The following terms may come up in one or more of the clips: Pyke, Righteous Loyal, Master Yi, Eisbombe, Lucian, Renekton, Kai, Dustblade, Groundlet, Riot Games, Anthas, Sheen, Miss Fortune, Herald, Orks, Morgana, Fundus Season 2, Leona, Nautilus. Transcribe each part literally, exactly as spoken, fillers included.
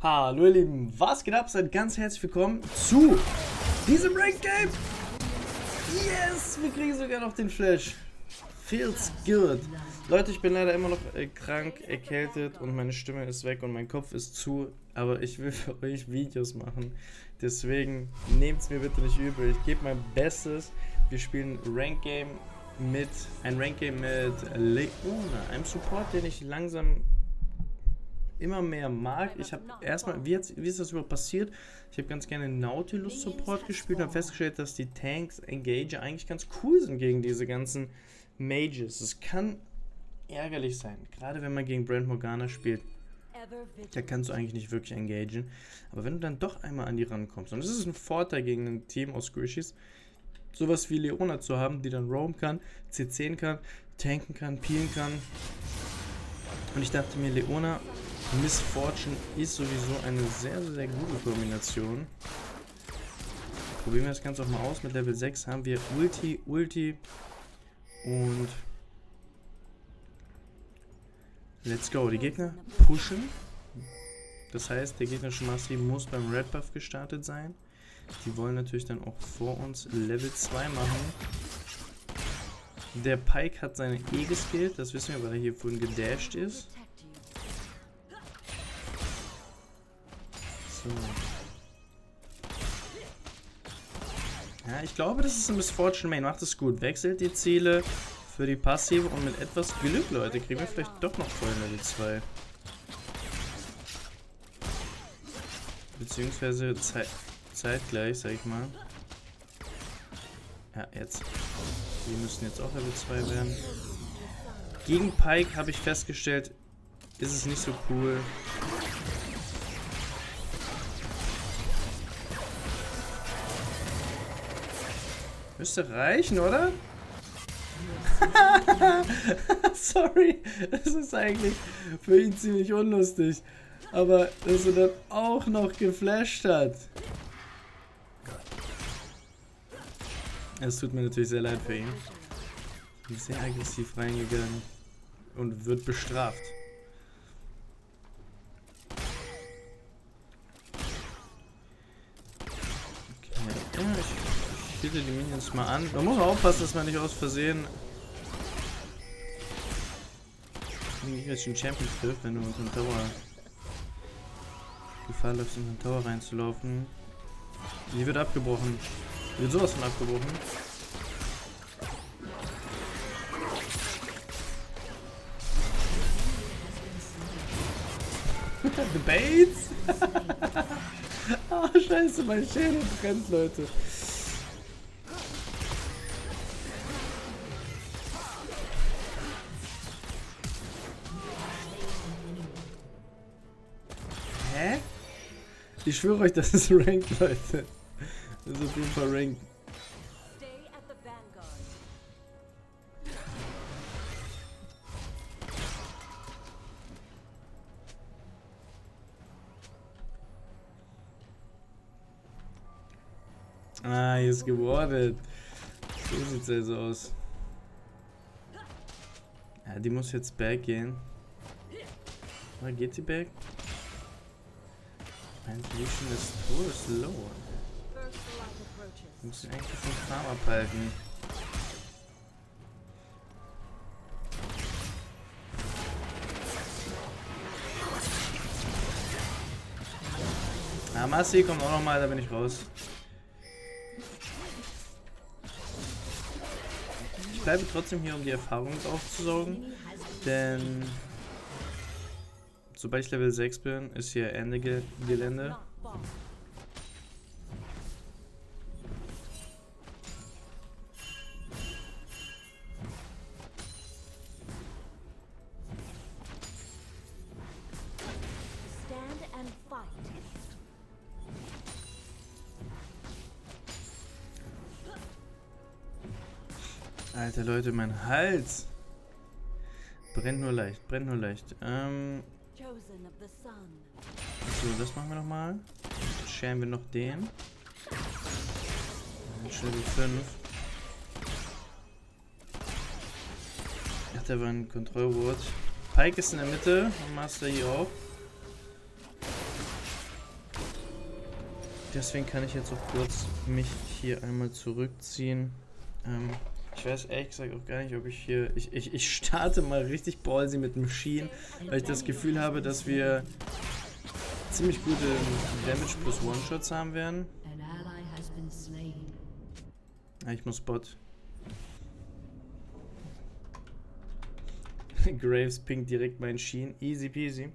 Hallo ihr Lieben, was geht ab? Seid ganz herzlich willkommen zu diesem Ranked Game! Yes, wir kriegen sogar noch den Flash. Feels good. Leute, ich bin leider immer noch äh, krank, erkältet und meine Stimme ist weg und mein Kopf ist zu, aber ich will für euch Videos machen. Deswegen nehmt es mir bitte nicht übel, ich gebe mein Bestes. Wir spielen Ranked Game mit, ein Ranked Game mit Leona, einem Support, den ich langsam immer mehr mag. Ich habe erstmal, wie, jetzt, wie ist das überhaupt passiert? Ich habe ganz gerne Nautilus Support gespielt und habe festgestellt, dass die Tanks Engage eigentlich ganz cool sind gegen diese ganzen Mages. Es kann ärgerlich sein, gerade wenn man gegen Brand Morgana spielt, da kannst du eigentlich nicht wirklich engagen. Aber wenn du dann doch einmal an die rankommst, und es ist ein Vorteil gegen ein Team aus Squishys, sowas wie Leona zu haben, die dann roam kann, C C en kann, tanken kann, peelen kann. Und ich dachte mir, Leona Miss Fortune ist sowieso eine sehr, sehr gute Kombination. Probieren wir das Ganze auch mal aus. Mit Level sechs haben wir Ulti, Ulti und let's go. Die Gegner pushen. Das heißt, der gegnerische Master Yi muss beim Red Buff gestartet sein. Die wollen natürlich dann auch vor uns Level zwei machen. Der Pyke hat seine E geskillt. Das wissen wir, weil er hier vorhin gedasht ist. So. Ja, ich glaube, das ist ein Miss Fortune Main. Macht es gut. Wechselt die Ziele für die Passive und mit etwas Glück, Leute, kriegen wir vielleicht doch noch voll Level zwei. Beziehungsweise Ze zeitgleich, sag ich mal. Ja, jetzt. Die müssen jetzt auch Level zwei werden. Gegen Pyke habe ich festgestellt, ist es nicht so cool. Müsste reichen, oder? Sorry, das ist eigentlich für ihn ziemlich unlustig. Aber dass er dann auch noch geflasht hat. Es tut mir natürlich sehr leid für ihn. Er ist sehr aggressiv reingegangen und wird bestraft. Okay, ich bitte die Minions mal an. Man muss aufpassen, dass man nicht aus Versehen jetzt den Champion trifft, wenn du unter den Tower Gefahr läufst, in den Tower reinzulaufen. Die wird abgebrochen. Die wird sowas von abgebrochen. The Bates! Oh, scheiße, mein Schädel brennt, Leute. Hä? Ich schwöre euch, das ist ranked, Leute. Das ist auf jeden Fall ranked. Ah, hier ist gewordet. So sieht es also aus. Ja, die muss jetzt back gehen. Oder geht sie back? Mein Lucian ist todeslow. Ich muss ihn eigentlich vom Farm abhalten. Ah, Massi kommt auch nochmal, da bin ich raus. Ich bleibe trotzdem hier, um die Erfahrung aufzusaugen, denn sobald ich Level sechs bin, ist hier Ende Ge Gelände. Alter Leute, mein Hals brennt nur leicht, brennt nur leicht. Ähm. So, das machen wir nochmal. Scheren wir noch den. Level fünf. Ach, da war ein Control Ward. Pyke ist in der Mitte und Master Yi auch. Deswegen kann ich jetzt auch kurz mich hier einmal zurückziehen. Ähm, ich weiß ehrlich gesagt auch gar nicht, ob ich hier... Ich, ich, ich starte mal richtig ballsy mit dem Sheen, weil ich das Gefühl habe, dass wir ziemlich gute Damage plus One-Shots haben werden. Ah, ich muss Bot. Graves pinkt direkt meinen Sheen. Easy peasy.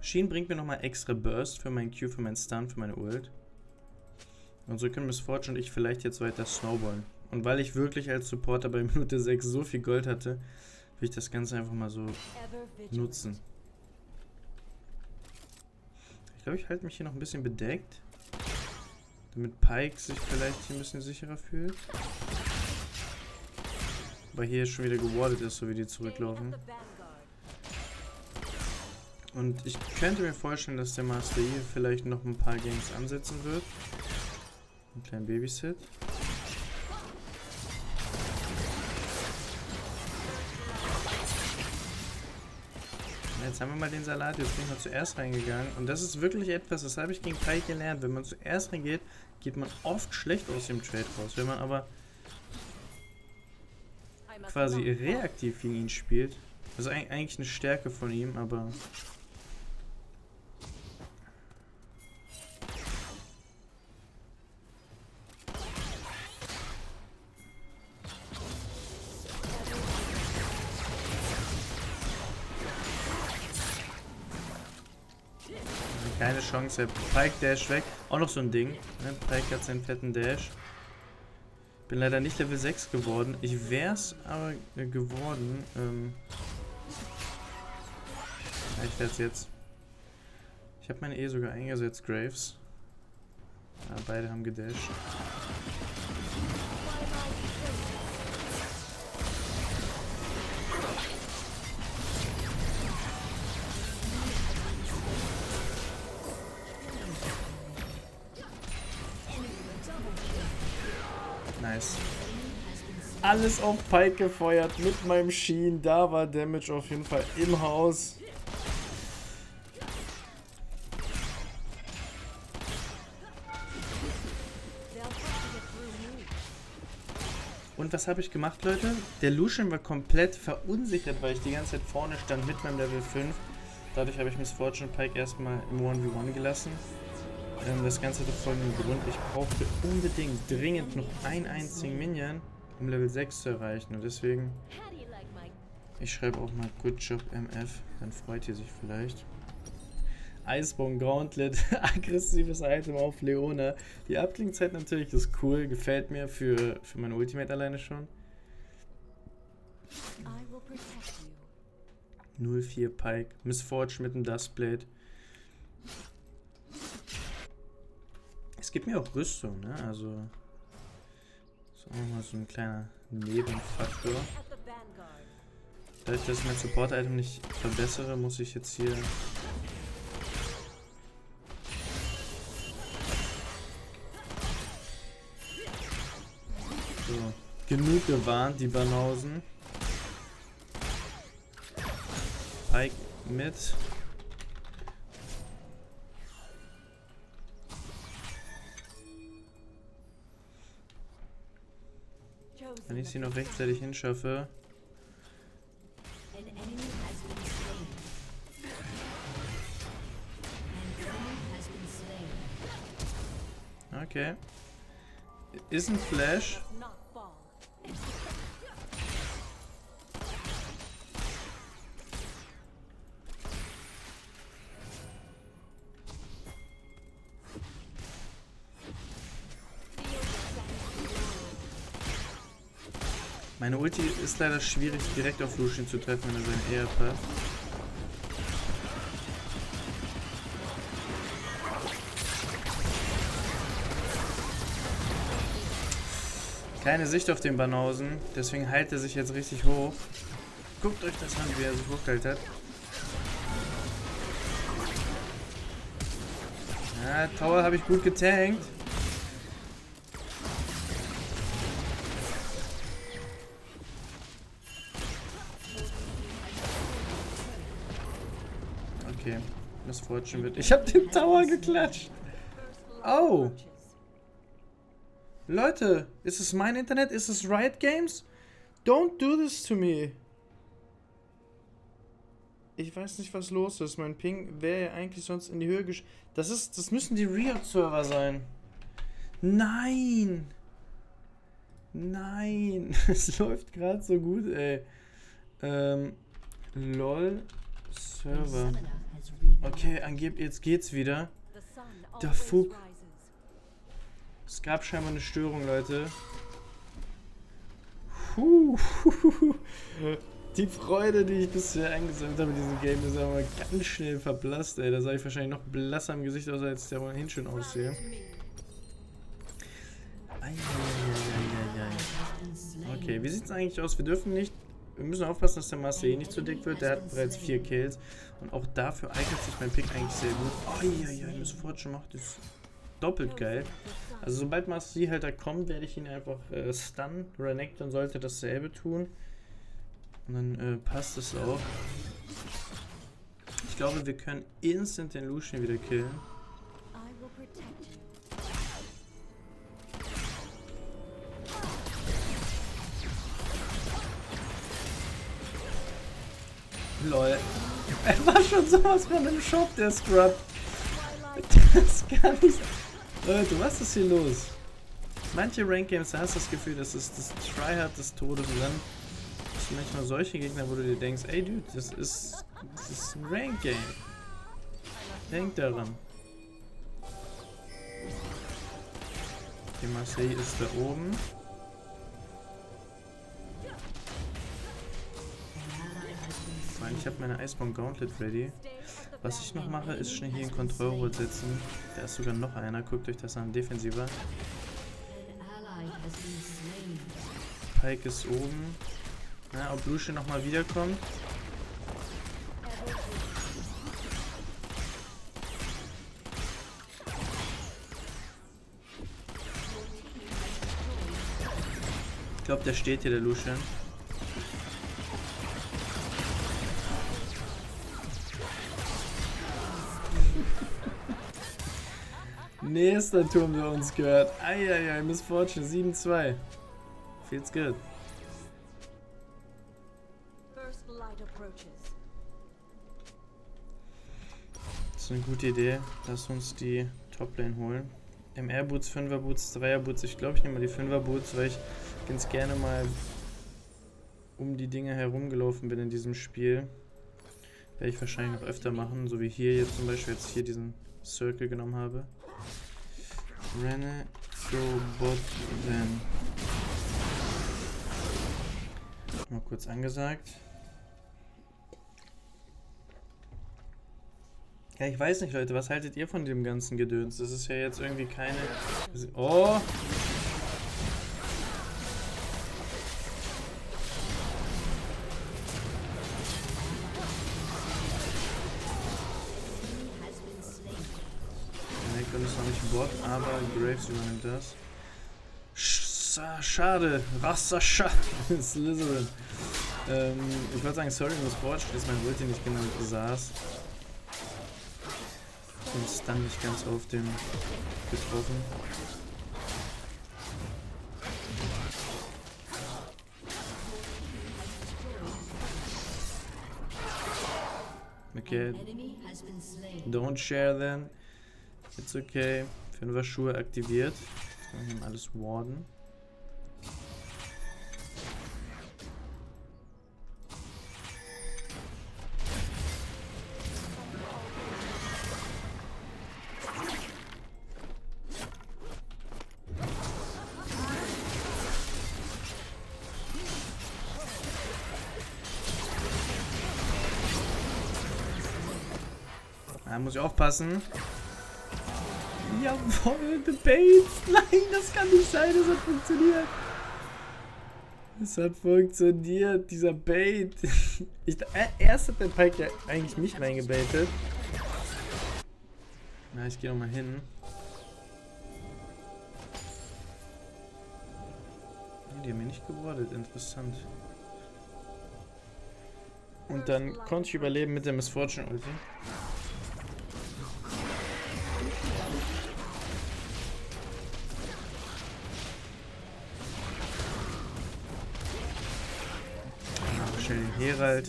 Sheen bringt mir nochmal extra Burst für meinen Q, für meinen Stun, für meine Ult. Und so können Miss Fortune und ich vielleicht jetzt weiter snowballen. Und weil ich wirklich als Supporter bei Minute sechs so viel Gold hatte, will ich das Ganze einfach mal so nutzen. Ich glaube, ich halte mich hier noch ein bisschen bedeckt. Damit Pyke sich vielleicht hier ein bisschen sicherer fühlt. Weil hier schon wieder gewardet ist, so wie die zurücklaufen. Und ich könnte mir vorstellen, dass der Master Yi vielleicht noch ein paar Games ansetzen wird. Einen kleinen Babysit. Jetzt haben wir mal den Salat, jetzt bin ich mal zuerst reingegangen. Und das ist wirklich etwas, das habe ich gegen Kai gelernt. Wenn man zuerst reingeht, geht man oft schlecht aus dem Trade raus. Wenn man aber quasi reaktiv gegen ihn spielt, das ist eigentlich eine Stärke von ihm, aber... Keine Chance, Pyke Dash weg. Auch noch so ein Ding. Ne? Pyke hat seinen fetten Dash. Bin leider nicht Level sechs geworden. Ich wär's aber äh, geworden. Ähm ja, ich werd's jetzt. Ich habe meine E sogar eingesetzt, Graves. Ja, beide haben gedasht. Alles auf Pyke gefeuert mit meinem Sheen. Da war Damage auf jeden Fall im Haus. Und was habe ich gemacht, Leute? Der Lucian war komplett verunsichert, weil ich die ganze Zeit vorne stand mit meinem Level fünf. Dadurch habe ich Miss Fortune Pyke erstmal im eins gegen eins gelassen. Das Ganze hat folgenden Grund. Ich brauchte unbedingt dringend noch einen einzigen Minion, um Level sechs zu erreichen. Und deswegen, ich schreibe auch mal Good Job M F, dann freut ihr sich vielleicht. Eisbombe, Groundlet, aggressives Item auf Leona. Die Abklingzeit natürlich ist cool, gefällt mir für, für mein Ultimate alleine schon. null vier Pyke, Miss Fortune mit dem Dustblade. Es gibt mir auch Rüstung, ne? Also... Das ist auch nochmal so ein kleiner Nebenfaktor. Da ich das mein Support-Item nicht verbessere, muss ich jetzt hier... So, genug gewarnt, die Banausen. Pyke mit... Wenn ich sie noch rechtzeitig hinschaffe. Okay. Ist ein Flash. Meine Ulti ist leider schwierig, direkt auf Lucian zu treffen, wenn er seine E hat. Keine Sicht auf den Banausen, deswegen heilt er sich jetzt richtig hoch. Guckt euch das an, wie er sich hochgeheilt hat. Ja, Tower habe ich gut getankt. okay. Miss Fortune wird... Ich hab den Tower geklatscht. Oh. Leute, ist es mein Internet? Ist es Riot Games? Don't do this to me. Ich weiß nicht, was los ist. Mein Ping wäre ja eigentlich sonst in die Höhe gesch... Das ist... Das müssen die Riot-Server sein. Nein! Nein! Es läuft gerade so gut, ey. Ähm... LOL... Server... Okay, angeblich... Jetzt geht's wieder. Da fuck. Es gab scheinbar eine Störung, Leute. Puh. Die Freude, die ich bisher eingesammelt habe in diesem Game, ist aber ganz schnell verblasst, ey. Da sah ich wahrscheinlich noch blasser im Gesicht aus, als ich da ohnehin schon aussehe. Okay, wie sieht es eigentlich aus? Wir dürfen nicht... Wir müssen aufpassen, dass der Master Yi nicht zu dick wird. Der hat bereits vier Kills. Und auch dafür eignet sich mein Pick eigentlich sehr gut. Eieiei, Miss Fortune macht das doppelt geil. Also sobald Master Yi halt da kommt, werde ich ihn einfach äh, stunnen. Renekton sollte dasselbe tun. Und dann äh, passt es auch. Ich glaube, wir können instant den Lucian wieder killen. Lol. Er war schon sowas von einem Shop, der Scrub. Das kann nicht. Leute, was ist hier los? Manche Rank Games, da hast du das Gefühl, das ist das Tryhard des Todes und dann hast du manchmal solche Gegner, wo du dir denkst, ey Dude, das ist, das ist ein Rank Game. Denk daran. Okay, Master Yi ist da oben. Ich habe meine Eisbombe Groundlet ready. Was ich noch mache, ist schnell hier in Kontrollrohr setzen. Da ist sogar noch einer. Guckt euch das an. Defensiver. Pyke ist oben. Na, ob Lucian nochmal wiederkommt. Ich glaube, der steht hier, der Lucian. Nächster Turm, der uns gehört. Eieiei, Miss Fortune, sieben zwei. Feels good. Das ist eine gute Idee. Lass uns die Toplane holen. M R-Boots, Fünfer-Boots, Dreier-Boots. Ich glaube, ich nehme mal die Fünfer-Boots, weil ich ganz gerne mal um die Dinge herumgelaufen bin in diesem Spiel. Werde ich wahrscheinlich noch öfter machen, so wie hier jetzt zum Beispiel, jetzt hier diesen Circle genommen habe. Renne, go, bot, then. Mal kurz angesagt. Ja, ich weiß nicht, Leute, was haltet ihr von dem ganzen Gedöns? Das ist ja jetzt irgendwie keine... Oh! Übernimmt das. Schade. Rasta Schade. Slytherin. Ähm, ich würde sagen, sorry, Miss Fortune ist mein Ulti nicht genau besaß. Und stand nicht ganz auf dem getroffen. Okay. Don't share then. It's okay. Fünfer Schuhe aktiviert. Wir nehmen alles Warden. Da muss ich aufpassen. Jawohl, the Bates! Nein, das kann nicht sein, das hat funktioniert! Das hat funktioniert, dieser Bait! Ich, äh, erst hat der Pyke ja eigentlich mich reingebaitet. Na, ich gehe nochmal hin. Oh, die haben mir nicht gewordet, interessant. Und dann konnte ich überleben mit der Miss Fortune Ulti. chillen Herald.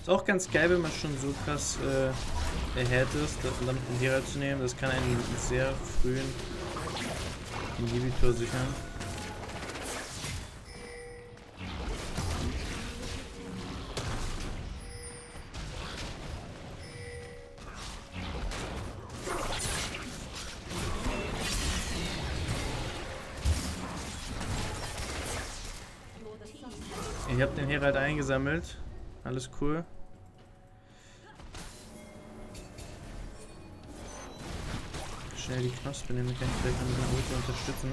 Ist auch ganz geil, wenn man schon so krass äh, erhärtet ist, damit einen Herald zu nehmen. Das kann einen sehr frühen Inhibitor sichern. Ich habe den Herald eingesammelt. Alles cool. Schnell die Knospe nehmen, kann ich vielleicht mit meiner Ulti unterstützen.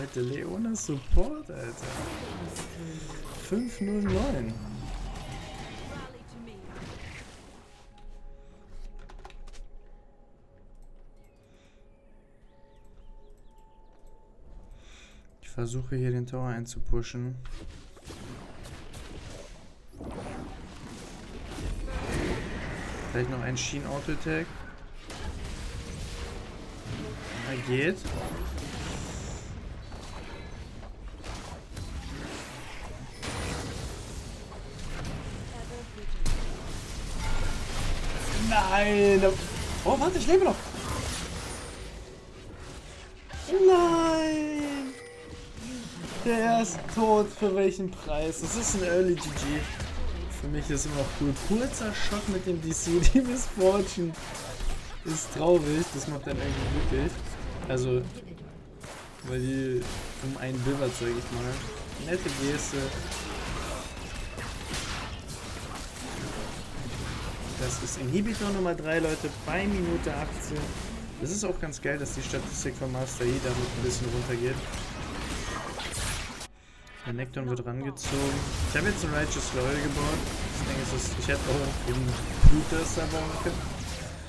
Leute, Leona Support, Alter. fünf null neun. Versuche hier den Tower einzupushen. Vielleicht noch ein Sheen Auto-Tag. Ja, geht. Nein! Oh, warte, ich lebe noch! Der ist tot, für welchen Preis? Das ist ein Early G G. Für mich ist immer noch cool. Kurzer Schock mit dem D C, die Miss Fortune ist traurig, das macht einen irgendwie glücklich. Also, weil die um einen Biber, sag ich mal. Nette Geste. Das ist Inhibitor Nummer drei, Leute, bei Minute achtzehn. Das ist auch ganz geil, dass die Statistik von Master Yi damit ein bisschen runtergeht. Renekton wird rangezogen. Ich habe jetzt einen Righteous Loyal gebaut. Ich denke, es ist, ich hätte auch einen Blutdurster bauen können.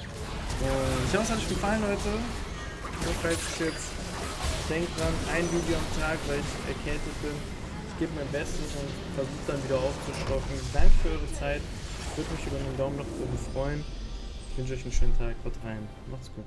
Und ich hoffe, es hat euch gefallen, Leute. Nur falls ich jetzt, denkt dran, ein Video am Tag, weil ich erkältet bin. Ich gebe mein Bestes und versuche dann wieder aufzustocken. Danke für eure Zeit. Ich würde mich über einen Daumen nach oben freuen. Ich wünsche euch einen schönen Tag. Haut rein. Macht's gut.